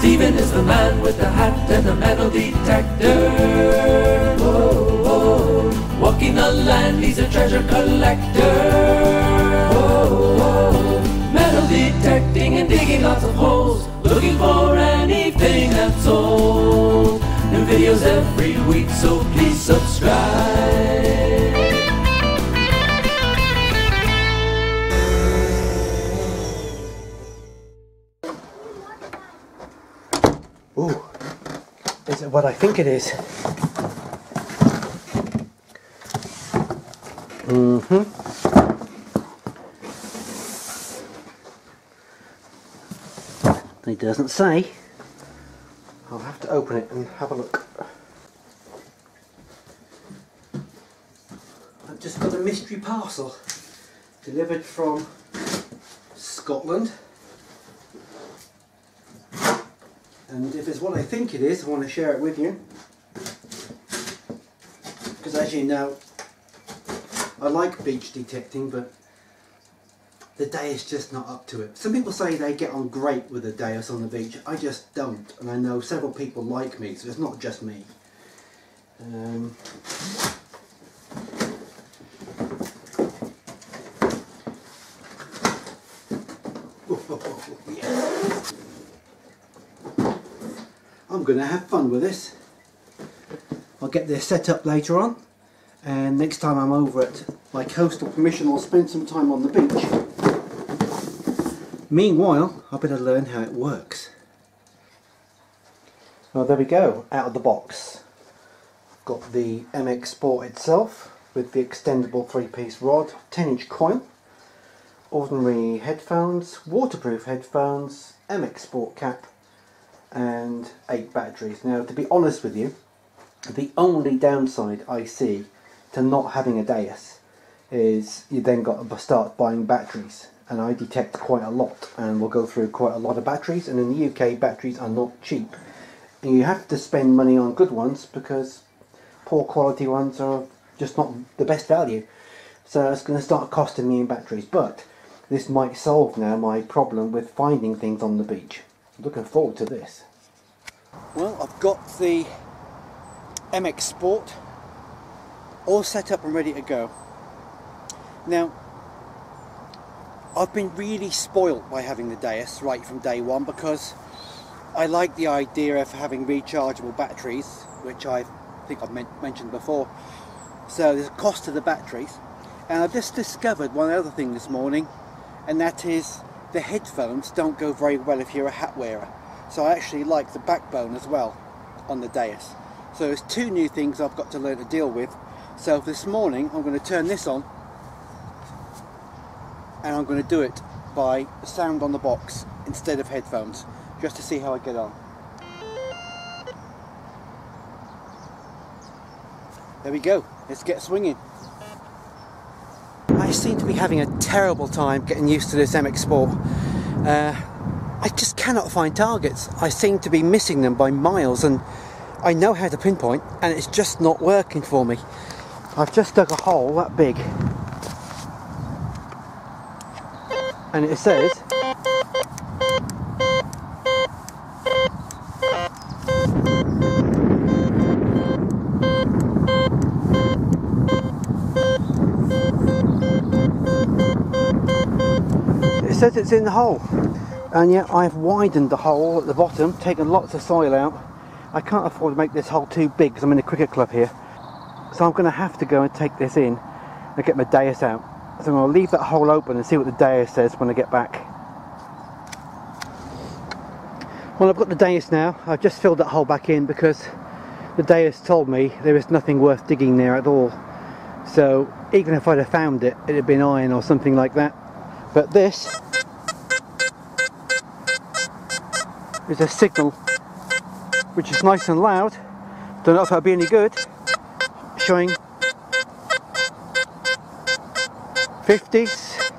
Steven is the man with the hat and the metal detector. Whoa, whoa. Walking the land, he's a treasure collector. Whoa, whoa. Metal detecting and digging lots of holes, looking for anything that's old. New videos every week, so please subscribe. Ooh, is it what I think it is? It doesn't say. I'll have to open it and have a look. I've just got a mystery parcel delivered from Scotland. And if it's what I think it is, I want to share it with you. Because as you know, I like beach detecting, but the day is just not up to it. Some people say they get on great with a Deus on the beach. I just don't. And I know several people like me, so it's not just me. Yes. I'm going to have fun with this. I'll get this set up later on, and next time I'm over at my coastal permission I'll spend some time on the beach. Meanwhile, I better learn how it works. Well, there we go, out of the box. I've got the MX Sport itself with the extendable 3-piece rod, 10-inch coil, ordinary headphones, waterproof headphones, MX Sport cap, and 8 batteries. Now, to be honest with you, the only downside I see to not having a Deus is you then got to start buying batteries, and I detect quite a lot, and we'll go through quite a lot of batteries, and in the UK batteries are not cheap, and you have to spend money on good ones because poor quality ones are just not the best value, so it's going to start costing me in batteries. But this might solve now my problem with finding things on the beach. Looking forward to this. Well, I've got the MX Sport all set up and ready to go. Now, I've been really spoilt by having the Deus right from day one, because I like the idea of having rechargeable batteries, which I think I've mentioned before. So there's a cost to the batteries, and I've just discovered one other thing this morning, and that is the headphones don't go very well if you're a hat wearer. So I actually like the backbone as well on the Deus. So there's 2 new things I've got to learn to deal with. So this morning I'm going to turn this on, and I'm going to do it by sound on the box instead of headphones, just to see how I get on. There we go, let's get swinging. I seem to be having a terrible time getting used to this MX Sport. I just cannot find targets. I seem to be missing them by miles, and I know how to pinpoint, and it's just not working for me. I've just dug a hole that big, and it says it's in the hole, and yet I've widened the hole at the bottom, taken lots of soil out. I can't afford to make this hole too big because I'm in a cricket club here, so I'm going to have to go and take this in and get my Deus out. So I'm going to leave that hole open and see what the Deus says when I get back. Well, I've got the Deus now. I've just filled that hole back in because the Deus told me there is nothing worth digging there at all, so even if I'd have found it, it'd have been iron or something like that. But this is a signal which is nice and loud. Don't know if that'll be any good. Showing 50s.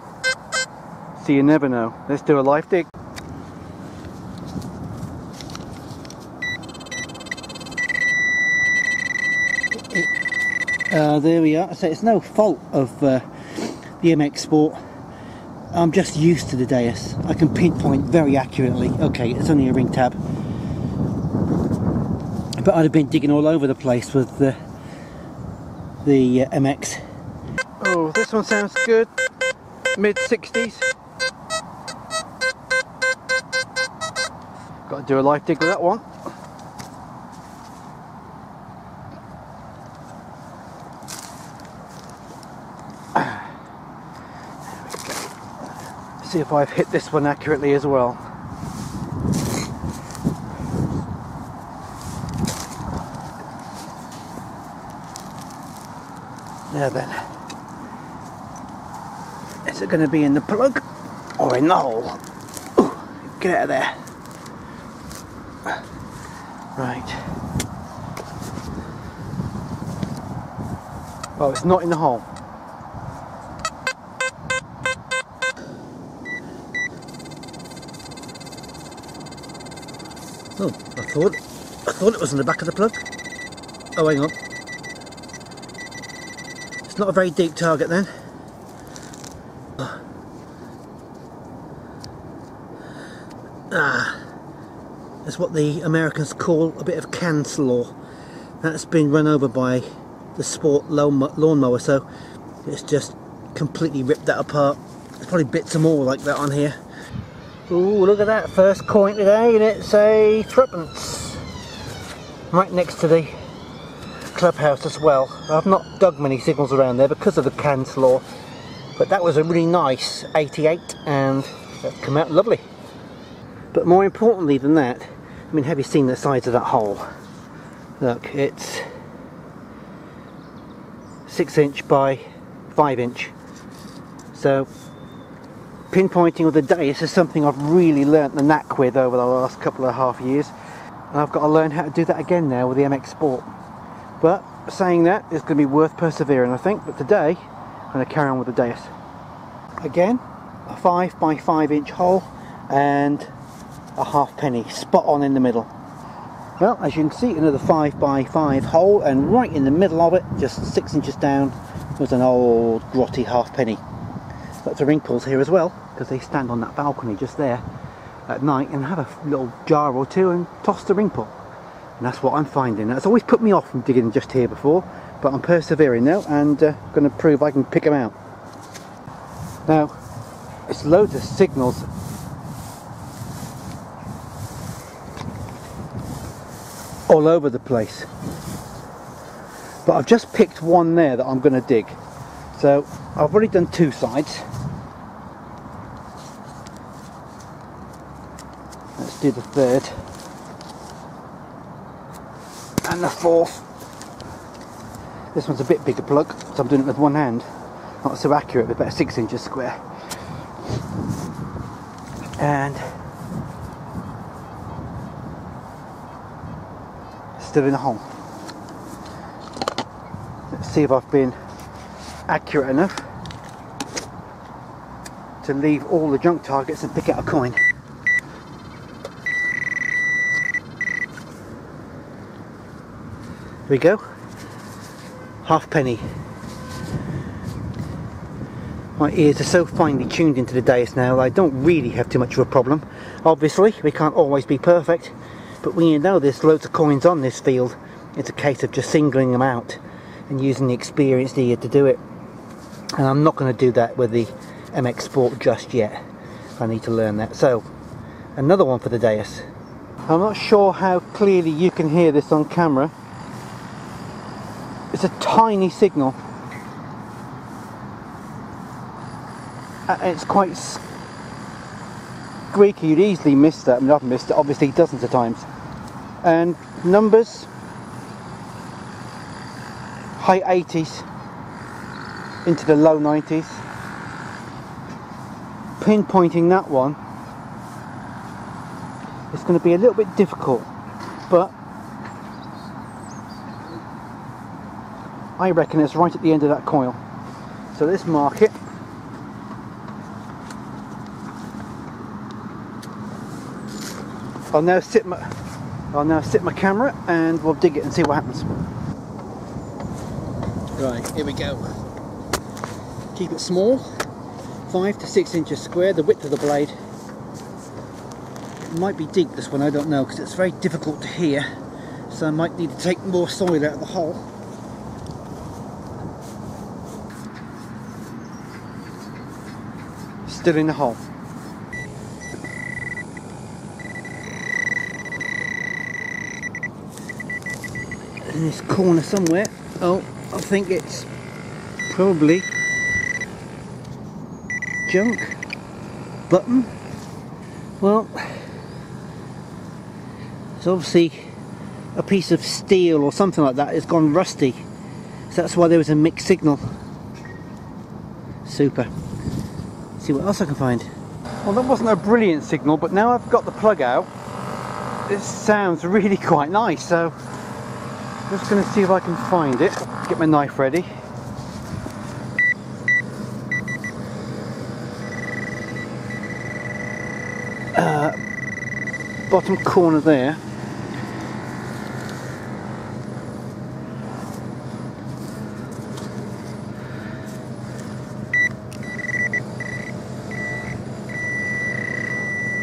So you never know. Let's do a live dig. There we are. So it's no fault of the MX Sport. I'm just used to the Deus. I can pinpoint very accurately. Okay, it's only a ring tab. but I'd have been digging all over the place with the MX. Oh, this one sounds good. Mid-60s. Got to do a live dig with that one. There we go. See if I've hit this one accurately as well. There then. Is it going to be in the plug or in the hole? Ooh, get out of there. Right. Oh, it's not in the hole. Oh, I thought it was in the back of the plug. Oh, hang on. It's not a very deep target then. Ah, that's what the Americans call a bit of can slaw. That's been run over by the Sport lawnmower, so it's just completely ripped that apart. There's probably bits of more like that on here. Ooh, look at that, first coin today, and it's a threepence. Right next to the clubhouse as well. I've not dug many signals around there because of the can slaw, but that was a really nice 88 and that's come out lovely. But more importantly than that, I mean, have you seen the size of that hole? Look, it's 6" by 5". So pinpointing of the day, this is something I've really learnt the knack with over the last couple of half years, and I've got to learn how to do that again now with the MX Sport. But saying that, it's going to be worth persevering, I think. But today, I'm going to carry on with the Deus. Again, a 5" by 5" hole and a halfpenny, spot on in the middle. Well, as you can see, another 5" by 5" hole, and right in the middle of it, just 6 inches down, was an old grotty halfpenny. Lots of wrinkles here as well, because they stand on that balcony just there at night and have a little jar or two and toss the wrinkle. And that's what I'm finding. That's always put me off from digging just here before, but I'm persevering now and going to prove I can pick them out. Now, it's loads of signals. All over the place. But I've just picked one there that I'm going to dig. So, I've already done two sides. Let's do the third. And the fourth. This one's a bit bigger plug, so I'm doing it with one hand. Not so accurate, but about 6 inches square. And still in the hole. Let's see if I've been accurate enough to leave all the junk targets and pick out a coin. Here we go. Halfpenny. My ears are so finely tuned into the Deus now that I don't really have too much of a problem. Obviously, we can't always be perfect, but when you know there's loads of coins on this field, it's a case of just singling them out and using the experienced ear to do it. And I'm not going to do that with the MX Sport just yet. I need to learn that. So, another one for the Deus. I'm not sure how clearly you can hear this on camera. It's a tiny signal. It's quite squeaky, you'd easily miss that. I mean, I've missed it obviously dozens of times. And numbers, high 80s into the low 90s. Pinpointing that one, it's going to be a little bit difficult, but I reckon it's right at the end of that coil. So let's mark it. I'll now sit my camera and we'll dig it and see what happens. Right, here we go. Keep it small, 5 to 6 inches square, the width of the blade. It might be deep, this one, I don't know, because it's very difficult to hear. so I might need to take more soil out of the hole. Still in the hole. In this corner somewhere. Oh, I think it's probably junk button. Well, it's obviously a piece of steel or something like that. It's gone rusty, so that's why there was a mixed signal. Super. Let's see what else I can find. Well, that wasn't a brilliant signal, but now I've got the plug out, it sounds really quite nice. So I'm just going to see if I can find it. Get my knife ready. Bottom corner there.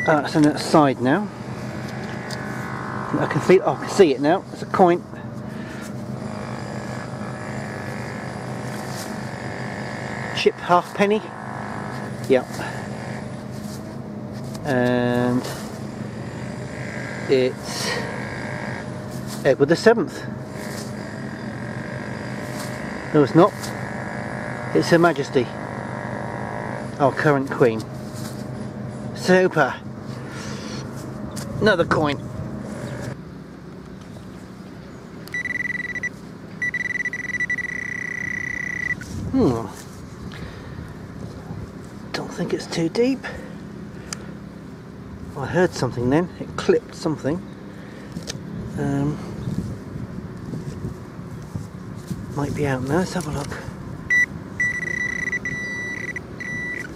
That's on that side now. I can see. Oh, I can see it now. It's a coin. Chip halfpenny. Yep. And it's Edward VII. No, it's not. It's Her Majesty, our current Queen. Super. Another coin. Don't think it's too deep. I heard something then, it clipped something. Might be out now, let's have a look.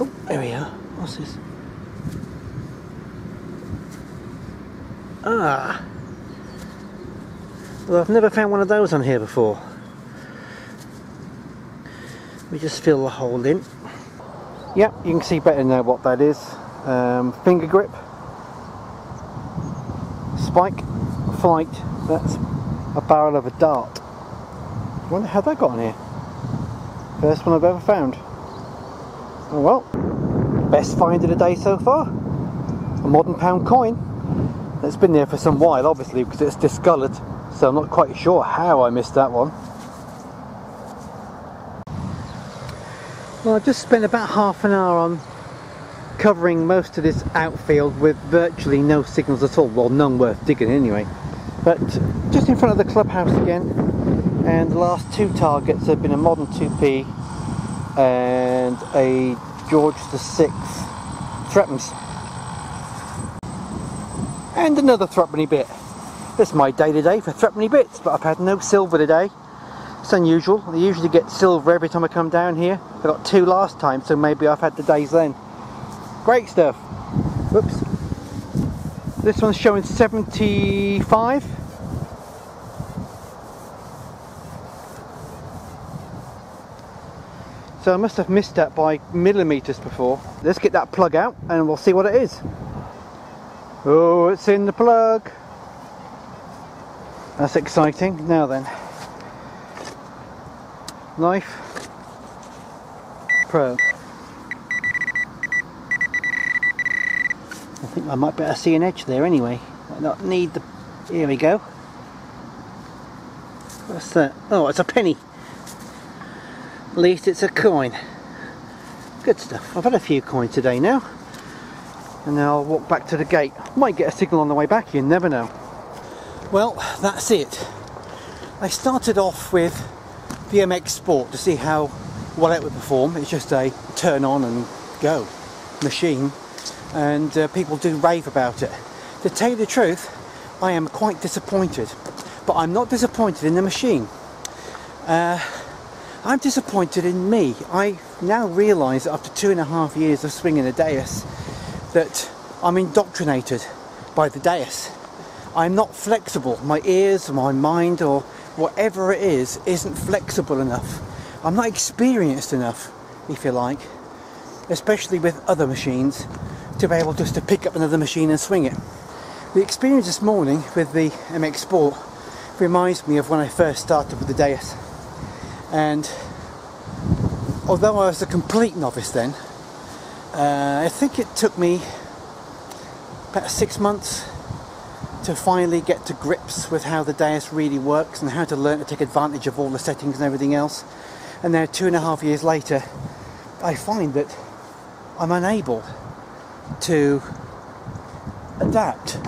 Oh, there we are. What's this? Ah! Well, I've never found one of those on here before. We just fill the hole in. Yep, you can see better now what that is. Finger grip. Spike flight, that's a barrel of a dart. I wonder how that got on here. First one I've ever found. Oh well, best find of the day so far. A modern pound coin. It's been there for some while obviously because it's discoloured, so I'm not quite sure how I missed that one. Well, I've just spent about half an hour on covering most of this outfield with virtually no signals at all, well, none worth digging anyway. But just in front of the clubhouse again, and the last two targets have been a modern 2p and a George VI threepence. And another threepenny bit. That's my day today for threepenny bits, but I've had no silver today. It's unusual, I usually get silver every time I come down here. I got two last time, so maybe I've had the days then. Great stuff. Whoops. This one's showing 75. So I must have missed that by millimetres before. Let's get that plug out and we'll see what it is. Oh, it's in the plug. That's exciting. Now then. Knife. Probe. I think I might better see an edge there anyway. Might not need the... Here we go. What's that? Oh, it's a penny. At least it's a coin. Good stuff. I've had a few coins today now. And now I'll walk back to the gate. Might get a signal on the way back, you never know. Well, that's it. I started off with the MX Sport to see how well it would perform. It's just a turn on and go machine. And people do rave about it. To tell you the truth, I am quite disappointed, but I'm not disappointed in the machine. I'm disappointed in me. I now realise after 2.5 years of swinging a Deus that I'm indoctrinated by the Deus. I'm not flexible. My ears, my mind, or whatever it is, isn't flexible enough. I'm not experienced enough, if you like, especially with other machines, to be able just to pick up another machine and swing it. The experience this morning with the MX Sport reminds me of when I first started with the Deus, and although I was a complete novice then, I think it took me about 6 months to finally get to grips with how the Deus really works and how to learn to take advantage of all the settings and everything else. And now 2.5 years later, I find that I'm unable to adapt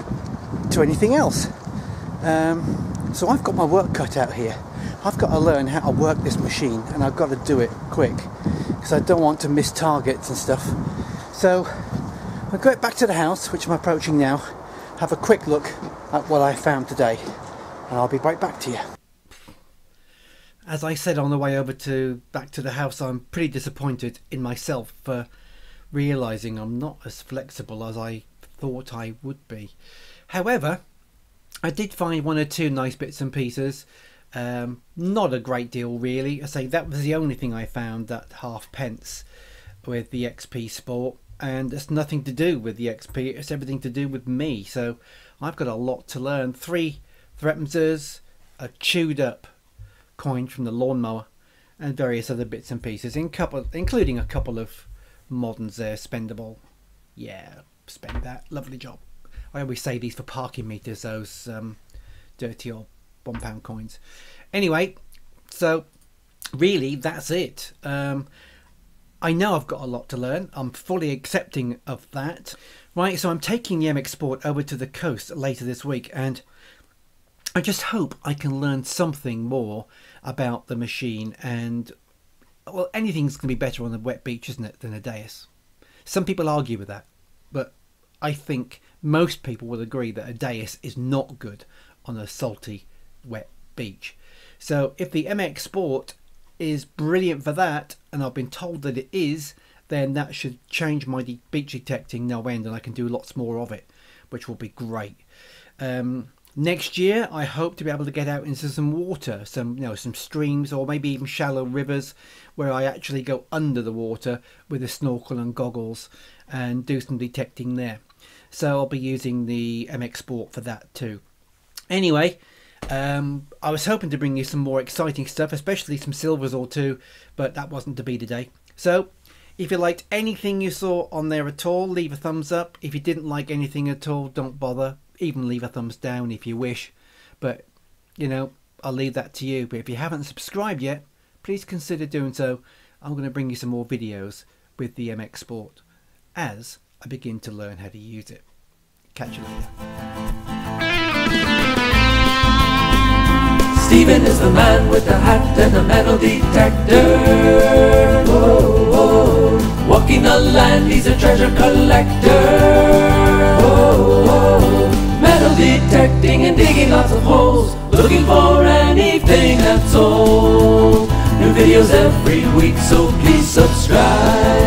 to anything else. So I've got my work cut out here. I've got to learn how to work this machine, and I've got to do it quick because I don't want to miss targets and stuff. So I'll go back to the house, which I'm approaching now, have a quick look at what I found today, and I'll be right back to you. As I said on the way over back to the house, I'm pretty disappointed in myself for realising I'm not as flexible as I thought I would be. However, I did find one or two nice bits and pieces. Not a great deal really. I say that was the only thing I found, that half pence with the XP Sport, and it's nothing to do with the XP, it's everything to do with me. So I've got a lot to learn. 3 threepenzers, a chewed up coin from the lawnmower, and various other bits and pieces, including a couple of moderns there, spendable. Yeah, spend that. Lovely job. I always say these for parking meters, those dirty old £1 coins. Anyway, so really that's it. I know I've got a lot to learn. I'm fully accepting of that. Right, so I'm taking the MX Sport over to the coast later this week, and I just hope I can learn something more about the machine. And well, anything's going to be better on a wet beach, isn't it, than a Deus? Some people argue with that, but I think most people will agree that a Deus is not good on a salty, wet beach. So if the MX Sport is brilliant for that, and I've been told that it is, then that should change my beach detecting no end, and I can do lots more of it, which will be great. Next year, I hope to be able to get out into some water, some streams, or maybe even shallow rivers, where I actually go under the water with a snorkel and goggles and do some detecting there. So I'll be using the MX Sport for that too. Anyway, I was hoping to bring you some more exciting stuff, especially some silvers or two, but that wasn't to be today. So if you liked anything you saw on there at all, leave a thumbs up. If you didn't like anything at all, don't bother. Even leave a thumbs down if you wish, but you know, I'll leave that to you. But if you haven't subscribed yet, please consider doing so. I'm going to bring you some more videos with the MX Sport as I begin to learn how to use it. Catch you later. Stephen is the man with the hat and the metal detector. Whoa, whoa. Walking the land, he's a treasure collector. Whoa, whoa. Metal detecting and digging lots of holes, looking for anything that's old. New videos every week, so please subscribe.